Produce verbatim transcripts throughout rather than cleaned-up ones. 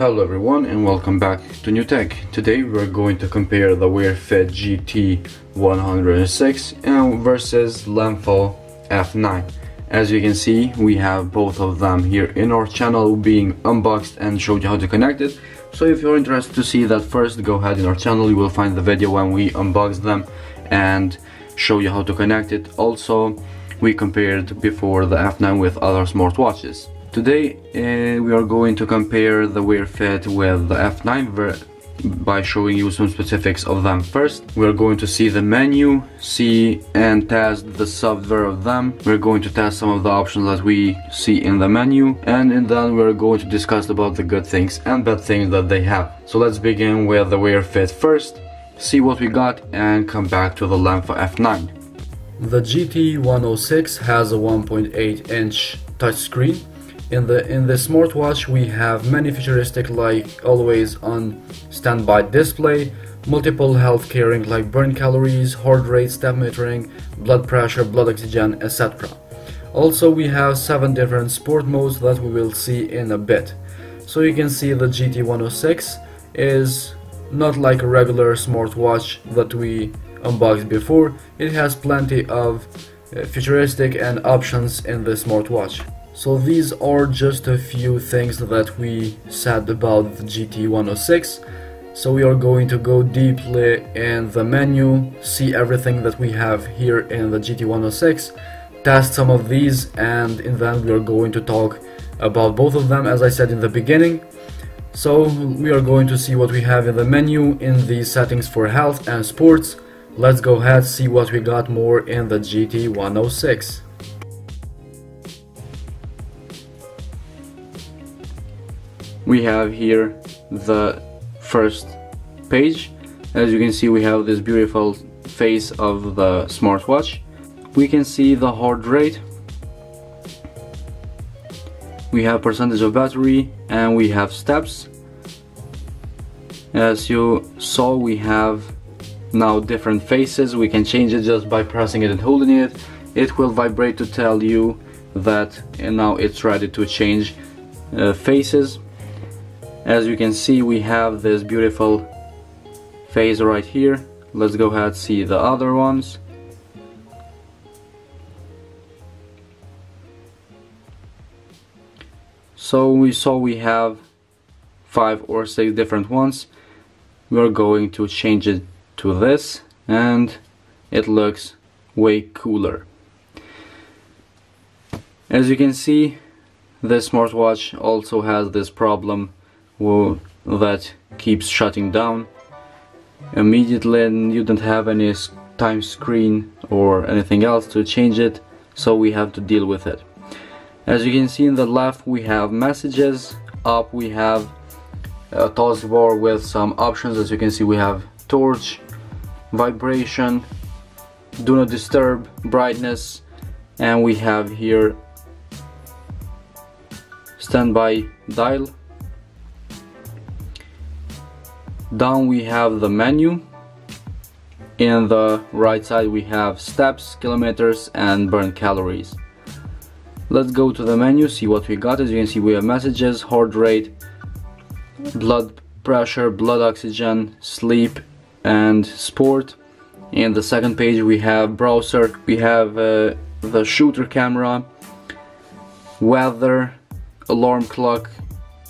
Hello everyone and welcome back to New Tech. Today we're going to compare the Wearfit G T one oh six versus Lemfo F nine. As you can see, we have both of them here in our channel being unboxed and showed you how to connect it. So if you're interested to see that first, go ahead in our channel, you will find the video when we unbox them and show you how to connect it. Also, we compared before the F nine with other smartwatches. Today uh, we are going to compare the Wearfit with the F nine by showing you some specifics of them first. We are going to see the menu, see and test the software of them. We are going to test some of the options that we see in the menu, and, and then we are going to discuss about the good things and bad things that they have. So let's begin with the Wearfit first, see what we got, and come back to the Lemfo F nine. The G T one oh six has a one point eight inch touchscreen. In the, in the smartwatch we have many futuristic like always on standby display, multiple health caring like burn calories, heart rate, step monitoring, blood pressure, blood oxygen, et cetera. Also we have seven different sport modes that we will see in a bit. So you can see the G T one oh six is not like a regular smartwatch that we unboxed before. It has plenty of uh, futuristic and options in the smartwatch. So these are just a few things that we said about the G T one oh six. So we are going to go deeply in the menu, see everything that we have here in the G T one oh six, test some of these, and then we are going to talk about both of them as I said in the beginning. So we are going to see what we have in the menu in the settings for health and sports. Let's go ahead see what we got more in the G T one oh six. We have here the first page. As you can see, we have this beautiful face of the smartwatch. We can see the heart rate, we have percentage of battery, and we have steps. As you saw, we have now different faces. We can change it just by pressing it and holding it. It will vibrate to tell you that, and now it's ready to change uh, faces. As you can see, we have this beautiful face right here. Let's go ahead and see the other ones. So we saw we have five or six different ones. We're going to change it to this, and it looks way cooler. As you can see, this smartwatch also has this problem that keeps shutting down immediately, and you don't have any time screen or anything else to change it, so we have to deal with it. As you can see, in the left we have messages, up we have a taskbar with some options. As you can see, we have torch, vibration, do not disturb, brightness, and we have here standby dial. Down we have the menu. In the right side we have steps, kilometers, and burned calories. Let's go to the menu, see what we got. As you can see, we have messages, heart rate, blood pressure, blood oxygen, sleep, and sport. In the second page we have browser, we have uh, the shooter camera, weather, alarm clock,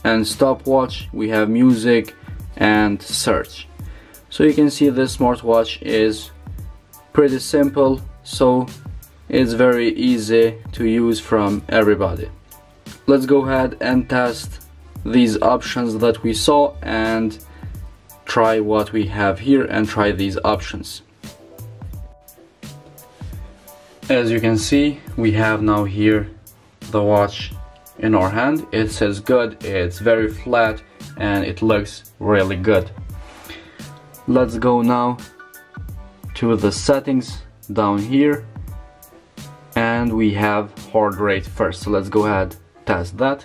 and stopwatch. We have music and search. So you can see this smartwatch is pretty simple, so it's very easy to use from everybody. Let's go ahead and test these options that we saw and try what we have here and try these options. As you can see, we have now here the watch in our hand. It says good, it's very flat, and it looks really good. Let's go now to the settings down here, and we have heart rate first. So let's go ahead test that.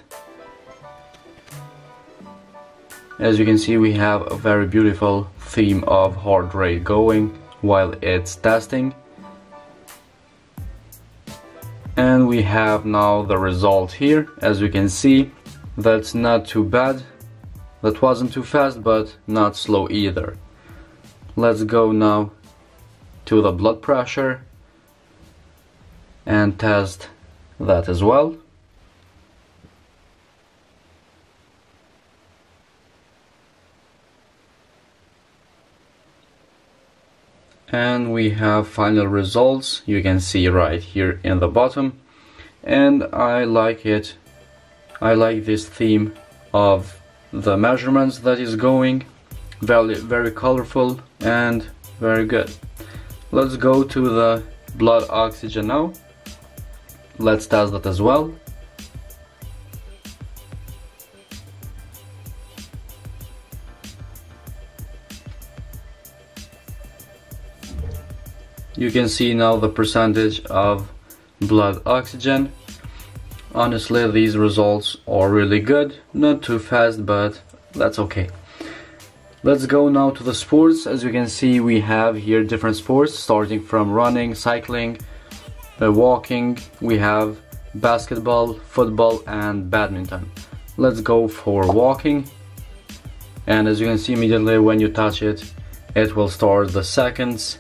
As you can see, we have a very beautiful theme of heart rate going while it's testing, and we have now the result here. As you can see, that's not too bad. That wasn't too fast, but not slow either. Let's go now to the blood pressure and test that as well. And we have final results, you can see right here in the bottom. And I like it. I like this theme of the measurements that is going. Very, very colorful and very good. Let's go to the blood oxygen now. Let's test that as well. You can see now the percentage of blood oxygen. Honestly, these results are really good. Not too fast, but that's okay. Let's go now to the sports. As you can see, we have here different sports, starting from running, cycling, uh, walking. We have basketball, football, and badminton. Let's go for walking. And as you can see, immediately when you touch it, it will start the seconds.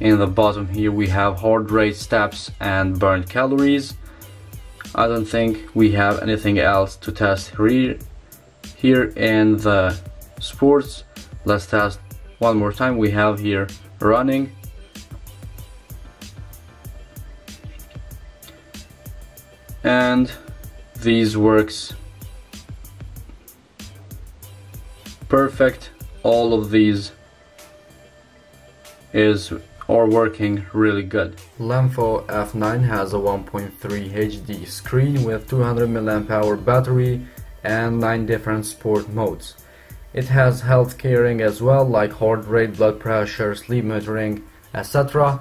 In the bottom here we have heart rate, steps, and burned calories. I don't think we have anything else to test here. Here in the sports, let's test one more time. We have here running. And these works perfect. All of these is are working really good. Lemfo F nine has a one point three H D screen with two hundred milliamp hour battery and nine different sport modes. It has health caring as well, like heart rate, blood pressure, sleep monitoring, et cetera.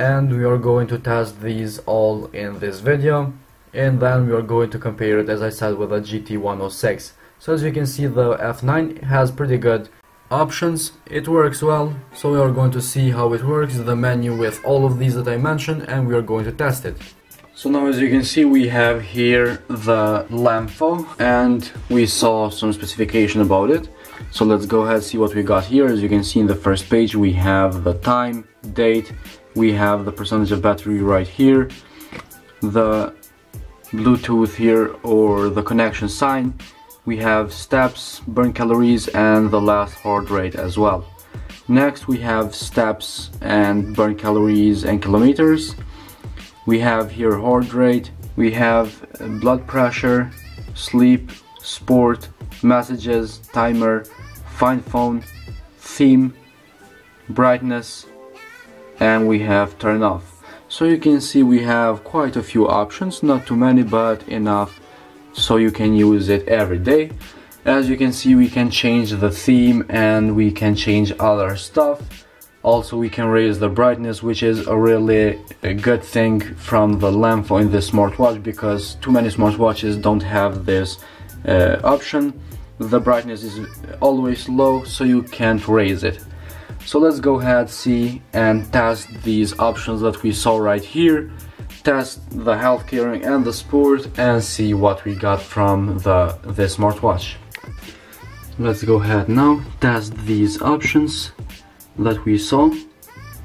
And we are going to test these all in this video, and then we are going to compare it, as I said, with a G T one oh six. So as you can see, the F nine has pretty good options, it works well, so we are going to see how it works, the menu with all of these that I mentioned, and we are going to test it. So now as you can see, we have here the Lemfo, and we saw some specification about it. So let's go ahead and see what we got here. As you can see in the first page, we have the time, date, we have the percentage of battery right here, the Bluetooth here or the connection sign. We have steps, burn calories, and the last heart rate as well. Next we have steps and burn calories and kilometers. We have here heart rate, we have blood pressure, sleep, sport, messages, timer, find phone, theme, brightness, and we have turn off. So you can see we have quite a few options, not too many but enough, so you can use it every day. As you can see, we can change the theme and we can change other stuff. Also we can raise the brightness, which is a really a good thing from the Lemfo in this smartwatch, because too many smartwatches don't have this uh, option. The brightness is always low, so you can't raise it. So let's go ahead, see and test these options that we saw right here. Test the health caring and the sport and see what we got from the, the smartwatch. Let's go ahead now, test these options that we saw.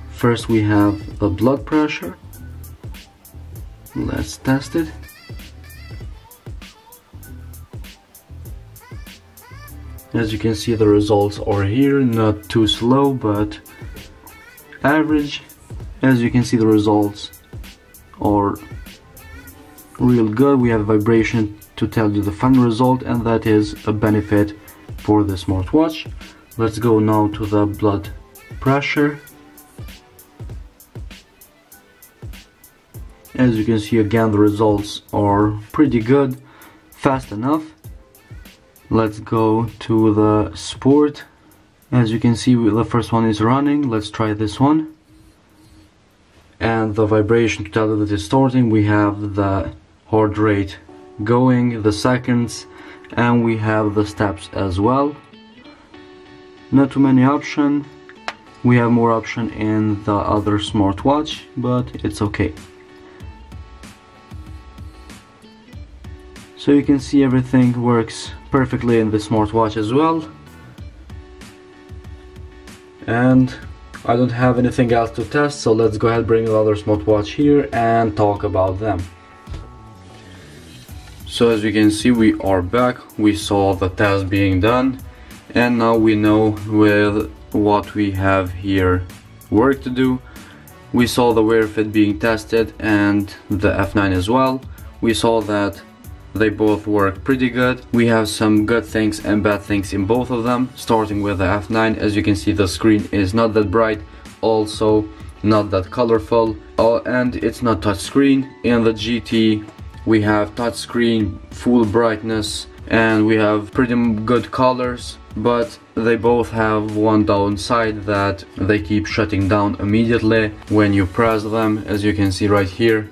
First we have the blood pressure. Let's test it. As you can see, the results are here, not too slow but average. As you can see, the results or real good. We have vibration to tell you the final result, and that is a benefit for the smartwatch. Let's go now to the blood pressure. As you can see again, the results are pretty good, fast enough. Let's go to the sport. As you can see, the first one is running. Let's try this one. And the vibration to tell you that it's starting. We have the heart rate going, the seconds, and we have the steps as well. Not too many options. We have more option in the other smartwatch, but it's okay. So you can see everything works perfectly in the smartwatch as well. And I don't have anything else to test, so let's go ahead and bring another smartwatch here and talk about them. So as you can see, we are back. We saw the test being done, and now we know with what we have here work to do. We saw the Wearfit being tested and the F nine as well. We saw that they both work pretty good. We have some good things and bad things in both of them. Starting with the F nine, as you can see, the screen is not that bright, also not that colorful, oh, and it's not touchscreen. In the G T, we have touchscreen, full brightness, and we have pretty good colors, but they both have one downside, that they keep shutting down immediately when you press them. As you can see right here,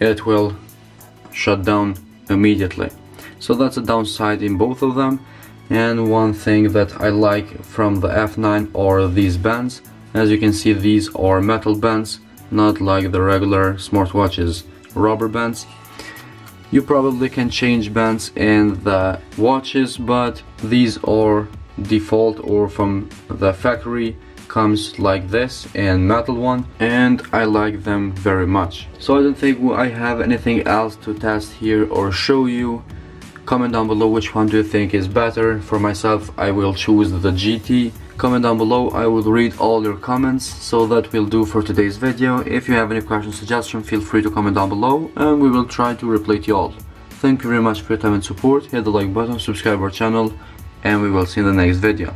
it will shut down immediately. So that's a downside in both of them. And one thing that I like from the F nine are these bands. As you can see, these are metal bands, not like the regular smartwatches, rubber bands. You probably can change bands in the watches, but these are default or from the factory, comes like this, and metal one, and I like them very much. So I don't think I have anything else to test here or show you. Comment down below which one do you think is better. For myself, I will choose the G T. Comment down below, I will read all your comments. So that will do for today's video. If you have any questions, suggestions, feel free to comment down below and we will try to reply to you all. Thank you very much for your time and support. Hit the like button, subscribe our channel, and we will see you in the next video.